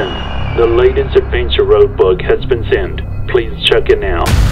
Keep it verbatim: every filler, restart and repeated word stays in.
Attention, the latest Adventure Road book has been sent. Please check it now.